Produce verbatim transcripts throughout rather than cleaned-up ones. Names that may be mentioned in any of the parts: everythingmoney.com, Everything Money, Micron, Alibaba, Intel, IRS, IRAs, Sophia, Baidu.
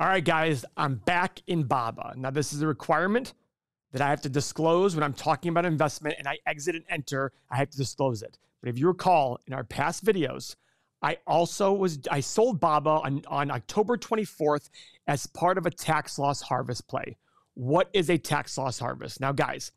All right, guys, I'm back in B A B A. Now, this is a requirement that I have to disclose when I'm talking about investment and I exit and enter, I have to disclose it. But if you recall, in our past videos, I also was, I sold B A B A on, on October twenty-fourth as part of a tax loss harvest play. What is a tax loss harvest? Now, guys,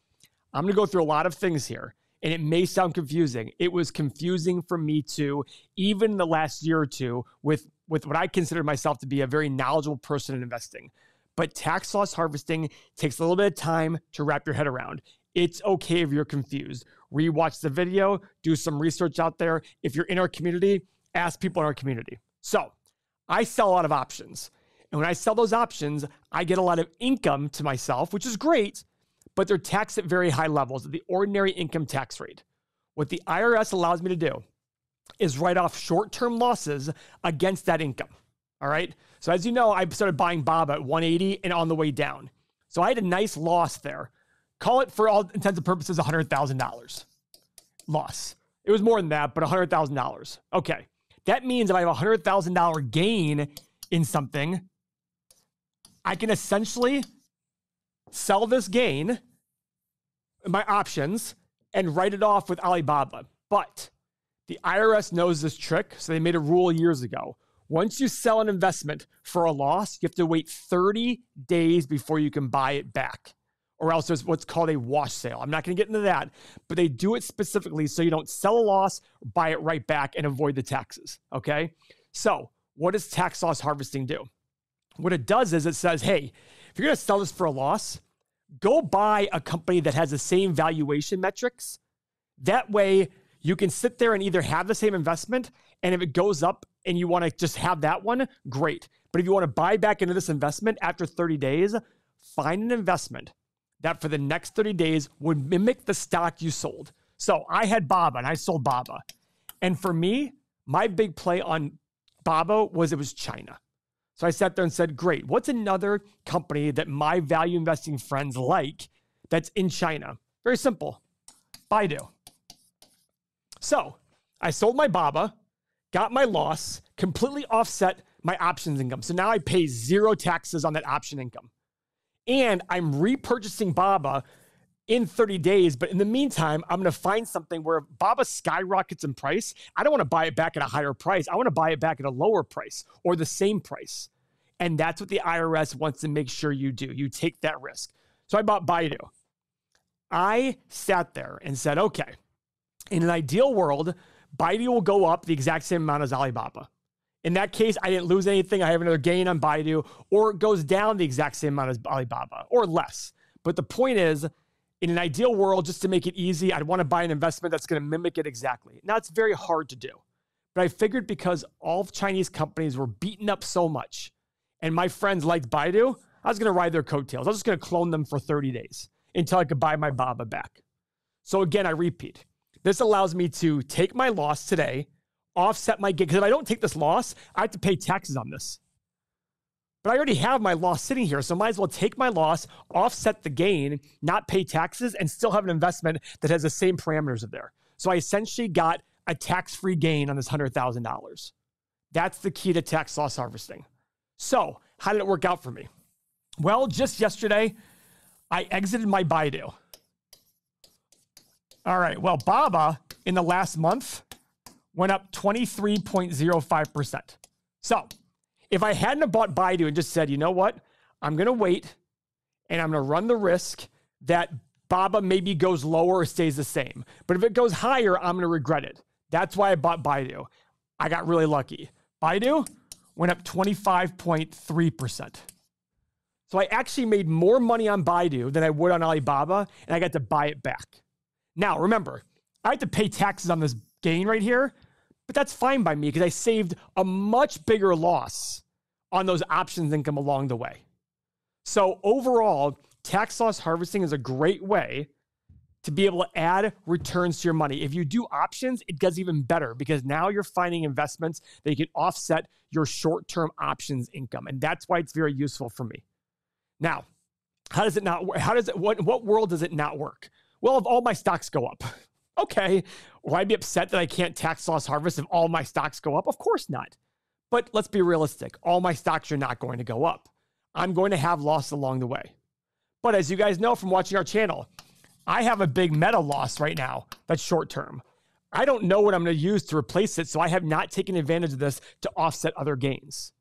I'm gonna go through a lot of things here, and it may sound confusing. It was confusing for me too, even in the last year or two, with with what I consider myself to be a very knowledgeable person in investing. But tax loss harvesting takes a little bit of time to wrap your head around. It's okay if you're confused. Rewatch the video, do some research out there. If you're in our community, ask people in our community. So I sell a lot of options. And when I sell those options, I get a lot of income to myself, which is great, but they're taxed at very high levels at the ordinary income tax rate. What the I R S allows me to do is write off short-term losses against that income, all right? So as you know, I started buying B A B A at one eighty and on the way down. So I had a nice loss there. Call it, for all intents and purposes, one hundred thousand dollars loss. It was more than that, but one hundred thousand dollars. Okay, that means if I have a one hundred thousand dollar gain in something, I can essentially sell this gain, my options, and write it off with Alibaba. But the I R S knows this trick, so they made a rule years ago. Once you sell an investment for a loss, you have to wait thirty days before you can buy it back, or else there's what's called a wash sale. I'm not going to get into that, but they do it specifically so you don't sell a loss, buy it right back, and avoid the taxes, okay? So what does tax loss harvesting do? What it does is it says, hey, if you're going to sell this for a loss, go buy a company that has the same valuation metrics. That way, you can sit there and either have the same investment, and if it goes up and you want to just have that one, great. But if you want to buy back into this investment after thirty days, find an investment that for the next thirty days would mimic the stock you sold. So I had B A B A and I sold B A B A. And for me, my big play on B A B A was it was China. So I sat there and said, great, what's another company that my value investing friends like that's in China? Very simple, Baidu. So I sold my B A B A, got my loss, completely offset my options income. So now I pay zero taxes on that option income. And I'm repurchasing B A B A in thirty days. But in the meantime, I'm going to find something where if B A B A skyrockets in price, I don't want to buy it back at a higher price. I want to buy it back at a lower price or the same price. And that's what the I R S wants to make sure you do. You take that risk. So I bought Baidu. I sat there and said, okay, in an ideal world, Baidu will go up the exact same amount as Alibaba. In that case, I didn't lose anything. I have another gain on Baidu, or it goes down the exact same amount as Alibaba or less. But the point is, in an ideal world, just to make it easy, I'd want to buy an investment that's going to mimic it exactly. Now, it's very hard to do. But I figured because all Chinese companies were beaten up so much and my friends liked Baidu, I was going to ride their coattails. I was just going to clone them for thirty days until I could buy my B A B A back. So again, I repeat. This allows me to take my loss today, offset my gain. Because if I don't take this loss, I have to pay taxes on this. But I already have my loss sitting here, so I might as well take my loss, offset the gain, not pay taxes, and still have an investment that has the same parameters of there. So I essentially got a tax-free gain on this one hundred thousand dollars. That's the key to tax loss harvesting. So how did it work out for me? Well, just yesterday, I exited my Baidu. All right, well, B A B A in the last month went up twenty-three point zero five percent. So if I hadn't have bought Baidu and just said, you know what, I'm going to wait and I'm going to run the risk that B A B A maybe goes lower or stays the same. But if it goes higher, I'm going to regret it. That's why I bought Baidu. I got really lucky. Baidu went up twenty-five point three percent. So I actually made more money on Baidu than I would on Alibaba, and I got to buy it back. Now, remember, I have to pay taxes on this gain right here, but that's fine by me because I saved a much bigger loss on those options income along the way. So overall, tax loss harvesting is a great way to be able to add returns to your money. If you do options, it does even better because now you're finding investments that you can offset your short-term options income. And that's why it's very useful for me. Now, how does it not, how does it, what, what world does it not work? Well, if all my stocks go up, okay, will I be upset that I can't tax loss harvest if all my stocks go up? Of course not. But let's be realistic. All my stocks are not going to go up. I'm going to have loss along the way. But as you guys know from watching our channel, I have a big Meta loss right now that's short term. I don't know what I'm going to use to replace it, so I have not taken advantage of this to offset other gains.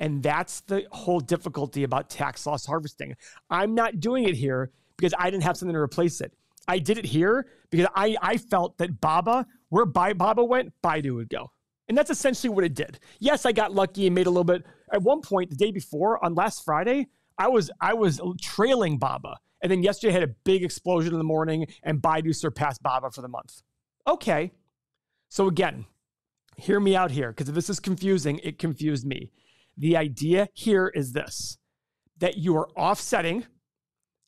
And that's the whole difficulty about tax loss harvesting. I'm not doing it here because I didn't have something to replace it. I did it here because I, I felt that Baba, where Baba went, Baidu would go. And that's essentially what it did. Yes, I got lucky and made a little bit. At one point, the day before, on last Friday, I was, I was trailing Baba. And then yesterday I had a big explosion in the morning and Baidu surpassed Baba for the month. Okay. So again, hear me out here, because if this is confusing, it confused me. The idea here is this, that you are offsetting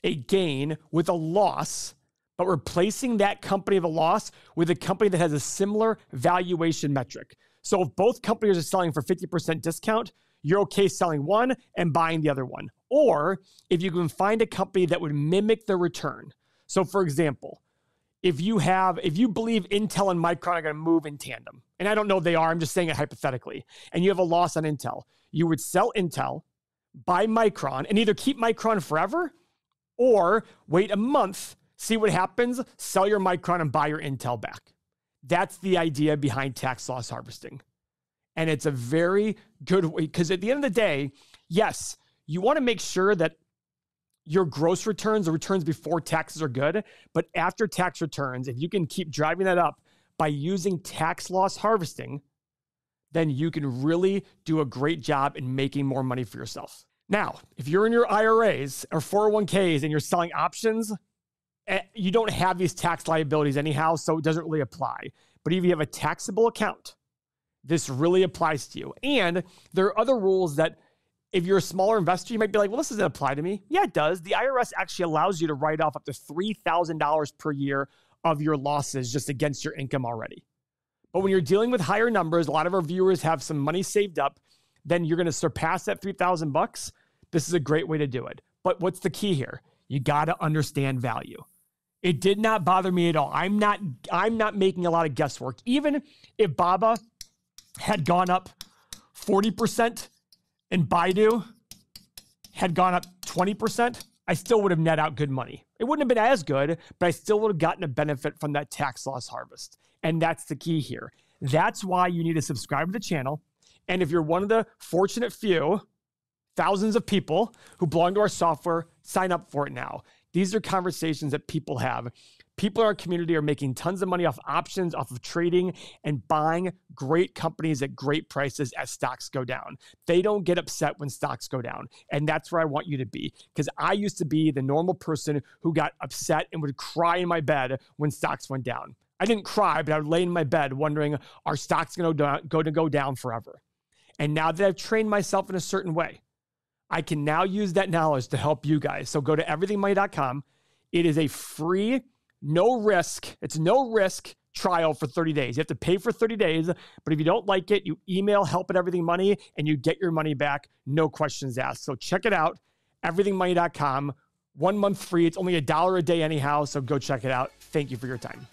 a gain with a loss, but replacing that company of a loss with a company that has a similar valuation metric. So if both companies are selling for fifty percent discount, you're okay selling one and buying the other one. Or if you can find a company that would mimic the return. So for example, if you have, if you believe Intel and Micron are going to move in tandem, and I don't know if they are, I'm just saying it hypothetically, and you have a loss on Intel, you would sell Intel, buy Micron, and either keep Micron forever or wait a month, see what happens, sell your Micron and buy your Intel back. That's the idea behind tax loss harvesting. And it's a very good way, because at the end of the day, yes, you want to make sure that your gross returns, the returns before taxes are good, but after tax returns, if you can keep driving that up by using tax loss harvesting, then you can really do a great job in making more money for yourself. Now, if you're in your I R As or four oh one Ks and you're selling options, you don't have these tax liabilities anyhow, so it doesn't really apply. But if you have a taxable account, this really applies to you. And there are other rules that if you're a smaller investor, you might be like, well, this doesn't apply to me. Yeah, it does. The I R S actually allows you to write off up to three thousand dollars per year of your losses just against your income already. But when you're dealing with higher numbers, a lot of our viewers have some money saved up, then you're going to surpass that three thousand bucks. This is a great way to do it. But what's the key here? You got to understand value. It did not bother me at all. I'm not, I'm not making a lot of guesswork. Even if Baba had gone up forty percent and Baidu had gone up twenty percent, I still would have net out good money. It wouldn't have been as good, but I still would have gotten a benefit from that tax loss harvest. And that's the key here. That's why you need to subscribe to the channel. And if you're one of the fortunate few, thousands of people who belong to our software, sign up for it now. These are conversations that people have. People in our community are making tons of money off options, off of trading, and buying great companies at great prices as stocks go down. They don't get upset when stocks go down. And that's where I want you to be. Because I used to be the normal person who got upset and would cry in my bed when stocks went down. I didn't cry, but I would lay in my bed wondering, are stocks going to go, go down forever? And now that I've trained myself in a certain way, I can now use that knowledge to help you guys. So go to everything money dot com. It is a free, no risk. It's no risk trial for thirty days. You have to pay for thirty days, but if you don't like it, you email help at everything money and you get your money back. No questions asked. So check it out, everything money dot com. One month free. It's only a dollar a day anyhow. So go check it out. Thank you for your time.